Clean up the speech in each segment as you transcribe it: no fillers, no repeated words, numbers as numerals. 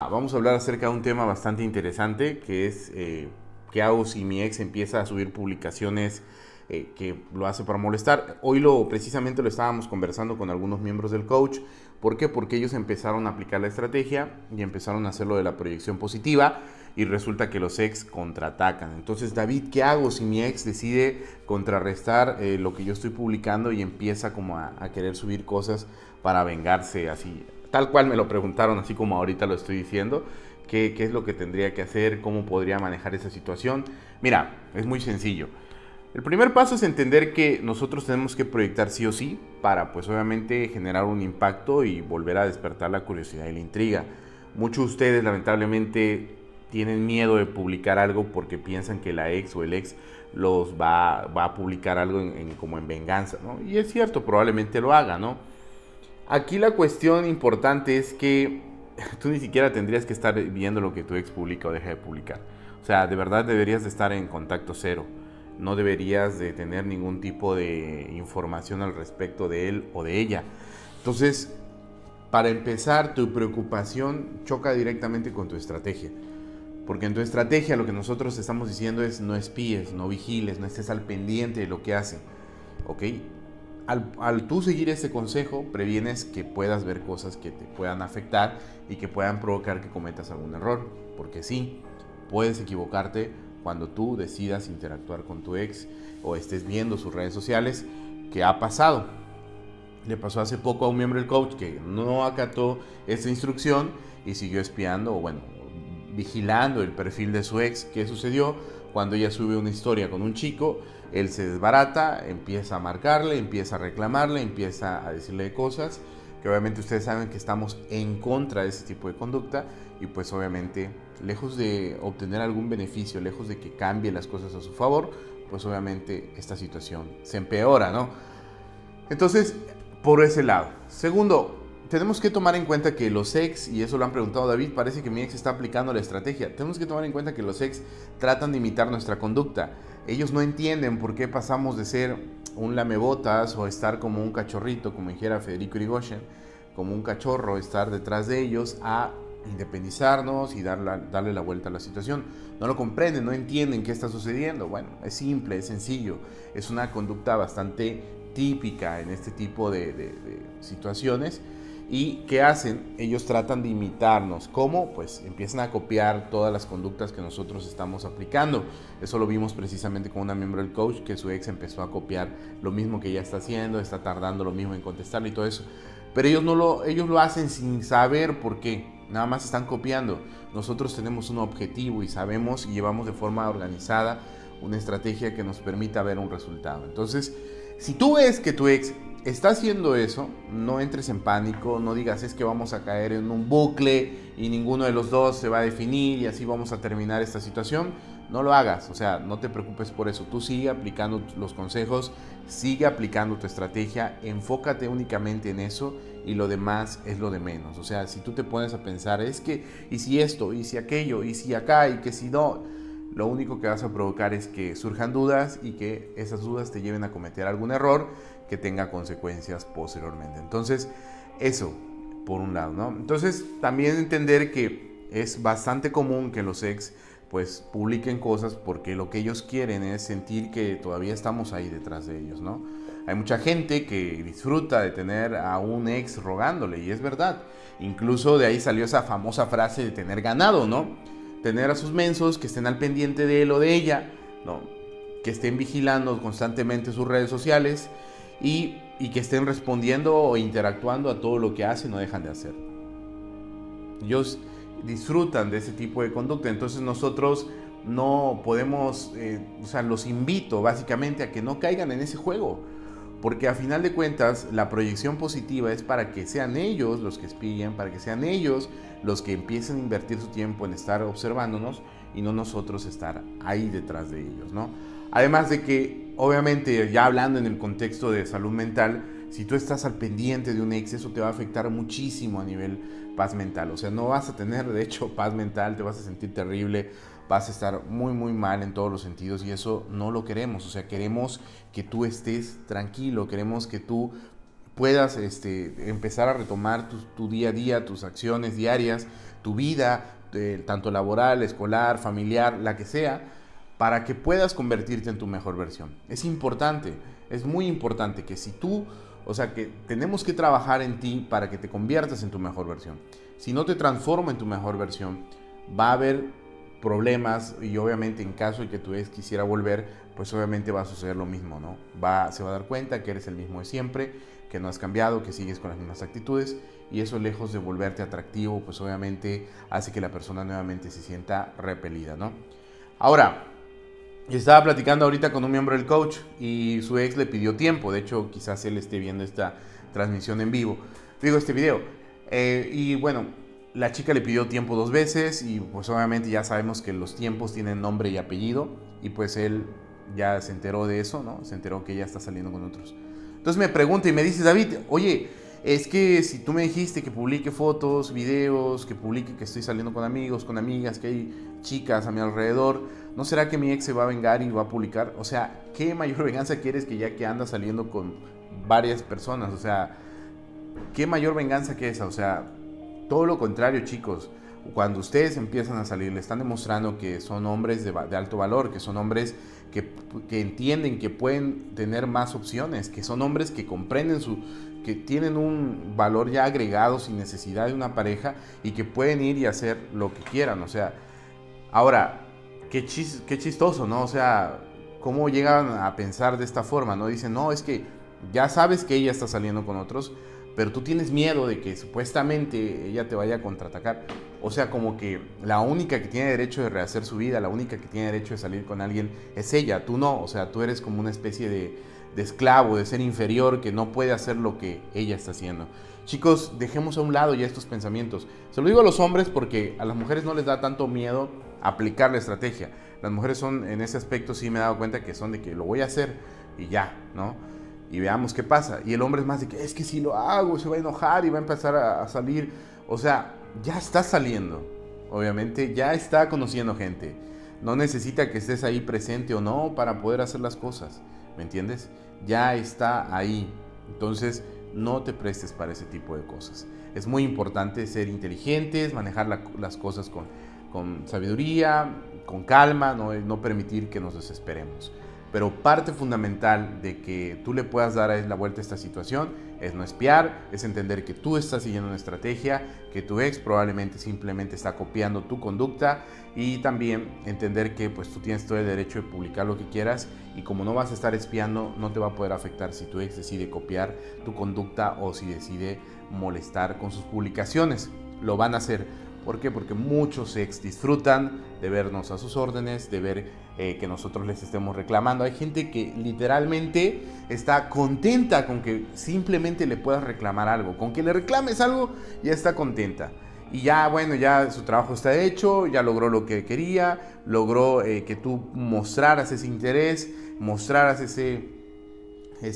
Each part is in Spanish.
Vamos a hablar acerca de un tema bastante interesante que es qué hago si mi ex empieza a subir publicaciones que lo hace para molestar. Hoy precisamente lo estábamos conversando con algunos miembros del coach. ¿Por qué? Porque ellos empezaron a aplicar la estrategia y empezaron a hacerlo de la proyección positiva y resulta que los ex contraatacan. Entonces, David, ¿qué hago si mi ex decide contrarrestar lo que yo estoy publicando y empieza como a querer subir cosas para vengarse así? Tal cual me lo preguntaron, así como ahorita lo estoy diciendo. ¿Qué es lo que tendría que hacer? ¿Cómo podría manejar esa situación? Mira, es muy sencillo. El primer paso es entender que nosotros tenemos que proyectar sí o sí para, pues obviamente, generar un impacto y volver a despertar la curiosidad y la intriga. Muchos de ustedes, lamentablemente, tienen miedo de publicar algo porque piensan que la ex o el ex los va a publicar algo como en venganza, ¿no? Y es cierto, probablemente lo haga, ¿no? Aquí la cuestión importante es que tú ni siquiera tendrías que estar viendo lo que tu ex publica o deja de publicar. O sea, de verdad deberías de estar en contacto cero. No deberías de tener ningún tipo de información al respecto de él o de ella. Entonces, para empezar, tu preocupación choca directamente con tu estrategia. Porque en tu estrategia lo que nosotros estamos diciendo es no espíes, no vigiles, no estés al pendiente de lo que hacen. ¿Ok? Al tú seguir ese consejo, previenes que puedas ver cosas que te puedan afectar y que puedan provocar que cometas algún error. Porque sí, puedes equivocarte cuando tú decidas interactuar con tu ex o estés viendo sus redes sociales, que ha pasado. Le pasó hace poco a un miembro del coach que no acató esta instrucción y siguió espiando, o bueno, vigilando el perfil de su ex. ¿Qué sucedió? Cuando ella sube una historia con un chico, él se desbarata, empieza a marcarle, empieza a reclamarle, empieza a decirle cosas que obviamente ustedes saben que estamos en contra de ese tipo de conducta y pues obviamente lejos de obtener algún beneficio, lejos de que cambien las cosas a su favor, pues obviamente esta situación se empeora, ¿no? Entonces, por ese lado. Segundo, tenemos que tomar en cuenta que los ex, y eso lo han preguntado David, parece que mi ex está aplicando la estrategia. Tenemos que tomar en cuenta que los ex tratan de imitar nuestra conducta. Ellos no entienden por qué pasamos de ser un lamebotas o estar como un cachorrito, como dijera Federico Irigoyen, como un cachorro, estar detrás de ellos, a independizarnos y darle la vuelta a la situación. No lo comprenden, no entienden qué está sucediendo. Bueno, es simple, es sencillo, es una conducta bastante típica en este tipo de situaciones. ¿Y qué hacen? Ellos tratan de imitarnos. ¿Cómo? Pues empiezan a copiar todas las conductas que nosotros estamos aplicando. Eso lo vimos precisamente con una miembro del coach, que su ex empezó a copiar lo mismo que ella está haciendo, está tardando lo mismo en contestarle y todo eso. Pero ellos lo hacen sin saber por qué, nada más están copiando. Nosotros tenemos un objetivo y sabemos y llevamos de forma organizada una estrategia que nos permita ver un resultado. Entonces, si tú ves que tu ex está haciendo eso, no entres en pánico, no digas es que vamos a caer en un bucle y ninguno de los dos se va a definir y así vamos a terminar esta situación. No lo hagas, o sea, no te preocupes por eso. Tú sigue aplicando los consejos, sigue aplicando tu estrategia, enfócate únicamente en eso y lo demás es lo de menos. O sea, si tú te pones a pensar es que, y si esto, y si aquello, y si acá, y que si no, lo único que vas a provocar es que surjan dudas y que esas dudas te lleven a cometer algún error que tenga consecuencias posteriormente. Entonces, eso por un lado, ¿no? Entonces, también entender que es bastante común que los ex pues publiquen cosas porque lo que ellos quieren es sentir que todavía estamos ahí detrás de ellos, ¿no? Hay mucha gente que disfruta de tener a un ex rogándole y es verdad. Incluso de ahí salió esa famosa frase de tener ganado, ¿no? Tener a sus mensos que estén al pendiente de él o de ella, ¿no? Que estén vigilando constantemente sus redes sociales y que estén respondiendo o interactuando a todo lo que hacen o dejan de hacer. Ellos disfrutan de ese tipo de conducta, entonces nosotros no podemos, o sea, los invito básicamente a que no caigan en ese juego, porque a final de cuentas la proyección positiva es para que sean ellos los que espíen, para que sean ellos los que empiecen a invertir su tiempo en estar observándonos y no nosotros estar ahí detrás de ellos, ¿no? Además de que, obviamente, ya hablando en el contexto de salud mental, si tú estás al pendiente de un ex, eso te va a afectar muchísimo a nivel paz mental. O sea, no vas a tener, de hecho, paz mental, te vas a sentir terrible, vas a estar muy, muy mal en todos los sentidos y eso no lo queremos. O sea, queremos que tú estés tranquilo, queremos que tú puedas empezar a retomar tu día a día, tus acciones diarias, tu vida, tanto laboral, escolar, familiar, la que sea, para que puedas convertirte en tu mejor versión. Es importante, es muy importante que si tú, o sea, que tenemos que trabajar en ti para que te conviertas en tu mejor versión. Si no te transforma en tu mejor versión, va a haber problemas y obviamente en caso de que tu ex quisiera volver, pues obviamente va a suceder lo mismo, ¿no? Se va a dar cuenta que eres el mismo de siempre, que no has cambiado, que sigues con las mismas actitudes y eso, lejos de volverte atractivo, pues obviamente hace que la persona nuevamente se sienta repelida, ¿no? Ahora, estaba platicando ahorita con un miembro del coach y su ex le pidió tiempo, de hecho quizás él esté viendo esta transmisión en vivo, digo, este video, y bueno, la chica le pidió tiempo 2 veces y pues obviamente ya sabemos que los tiempos tienen nombre y apellido y pues él ya se enteró de eso, ¿no? Se enteró que ella está saliendo con otros. Entonces me pregunta y me dice, David, oye, es que si tú me dijiste que publique fotos, videos, que publique que estoy saliendo con amigos, con amigas, que hay chicas a mi alrededor, ¿no será que mi ex se va a vengar y va a publicar? O sea, ¿qué mayor venganza quieres que ya que andas saliendo con varias personas? O sea, ¿qué mayor venganza que esa? O sea, todo lo contrario, chicos. Cuando ustedes empiezan a salir, le están demostrando que son hombres de alto valor, que son hombres que entienden que pueden tener más opciones, que son hombres que comprenden que tienen un valor ya agregado sin necesidad de una pareja y que pueden ir y hacer lo que quieran. O sea, ahora, qué chistoso, ¿no? O sea, ¿cómo llegan a pensar de esta forma? No dicen, no, es que ya sabes que ella está saliendo con otros, pero tú tienes miedo de que supuestamente ella te vaya a contraatacar. O sea, como que la única que tiene derecho de rehacer su vida, la única que tiene derecho de salir con alguien es ella, tú no. O sea, tú eres como una especie de esclavo, de ser inferior que no puede hacer lo que ella está haciendo. Chicos, dejemos a un lado ya estos pensamientos. Se lo digo a los hombres porque a las mujeres no les da tanto miedo aplicar la estrategia. Las mujeres son, en ese aspecto sí me he dado cuenta que son de que lo voy a hacer y ya, ¿no? Y veamos qué pasa. Y el hombre es más de que es que si lo hago se va a enojar y va a empezar a salir. O sea, ya está saliendo, obviamente ya está conociendo gente, no necesita que estés ahí presente o no para poder hacer las cosas, ¿me entiendes? Ya está ahí. Entonces no te prestes para ese tipo de cosas. Es muy importante ser inteligentes, manejar las cosas con sabiduría, con calma, no permitir que nos desesperemos. Pero parte fundamental de que tú le puedas dar la vuelta a esta situación es no espiar, es entender que tú estás siguiendo una estrategia, que tu ex probablemente simplemente está copiando tu conducta y también entender que pues tú tienes todo el derecho de publicar lo que quieras y como no vas a estar espiando, no te va a poder afectar si tu ex decide copiar tu conducta o si decide molestar con sus publicaciones. Lo van a hacer. ¿Por qué? Porque muchos ex disfrutan de vernos a sus órdenes, de ver que nosotros les estemos reclamando. Hay gente que literalmente está contenta con que simplemente le puedas reclamar algo. Con que le reclames algo, ya está contenta. Y ya, bueno, ya su trabajo está hecho, ya logró lo que quería, logró que tú mostraras ese interés, mostraras ese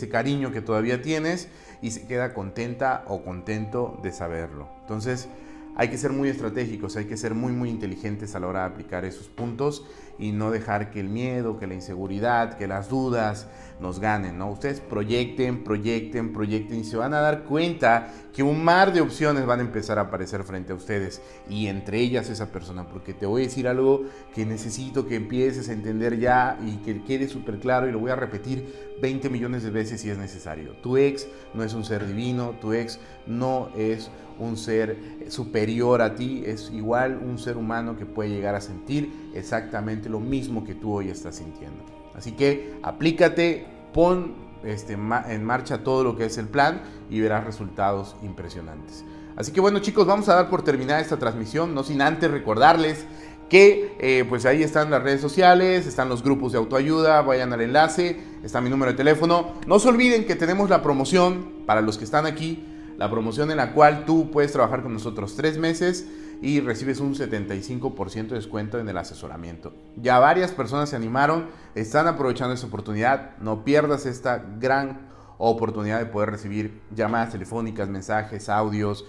cariño que todavía tienes y se queda contenta o contento de saberlo. Entonces, hay que ser muy estratégicos, hay que ser muy, muy inteligentes a la hora de aplicar esos puntos y no dejar que el miedo, que la inseguridad, que las dudas nos ganen, ¿no? Ustedes proyecten, proyecten, proyecten y se van a dar cuenta que un mar de opciones van a empezar a aparecer frente a ustedes y entre ellas esa persona, porque te voy a decir algo que necesito que empieces a entender ya y que quede súper claro y lo voy a repetir 20 millones de veces si es necesario. Tu ex no es un ser divino, tu ex no es un ser superior a ti, es igual un ser humano que puede llegar a sentir exactamente lo mismo que tú hoy estás sintiendo. Así que aplícate, pon en marcha todo lo que es el plan y verás resultados impresionantes. Así que bueno, chicos, vamos a dar por terminada esta transmisión, no sin antes recordarles que pues ahí están las redes sociales, están los grupos de autoayuda, vayan al enlace, está mi número de teléfono. No se olviden que tenemos la promoción para los que están aquí, la promoción en la cual tú puedes trabajar con nosotros 3 meses y recibes un 75% de descuento en el asesoramiento. Ya varias personas se animaron, están aprovechando esta oportunidad. No pierdas esta gran oportunidad de poder recibir llamadas telefónicas, mensajes, audios,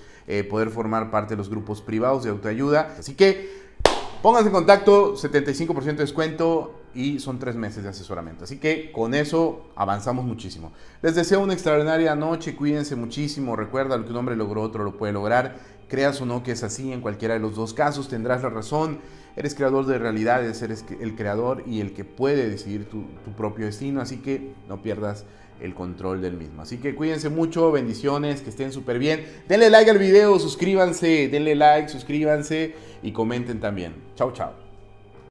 poder formar parte de los grupos privados de autoayuda. Así que Pónganse en contacto, 75% de descuento y son 3 meses de asesoramiento. Así que con eso avanzamos muchísimo. Les deseo una extraordinaria noche, cuídense muchísimo. Recuerda, lo que un hombre logró, otro lo puede lograr. Creas o no que es así, en cualquiera de los dos casos tendrás la razón. Eres creador de realidades, eres el creador y el que puede decidir tu propio destino. Así que no pierdas el control del mismo. Así que cuídense mucho, bendiciones, que estén súper bien. Denle like al video, suscríbanse, denle like, suscríbanse y comenten también. Chao, chao.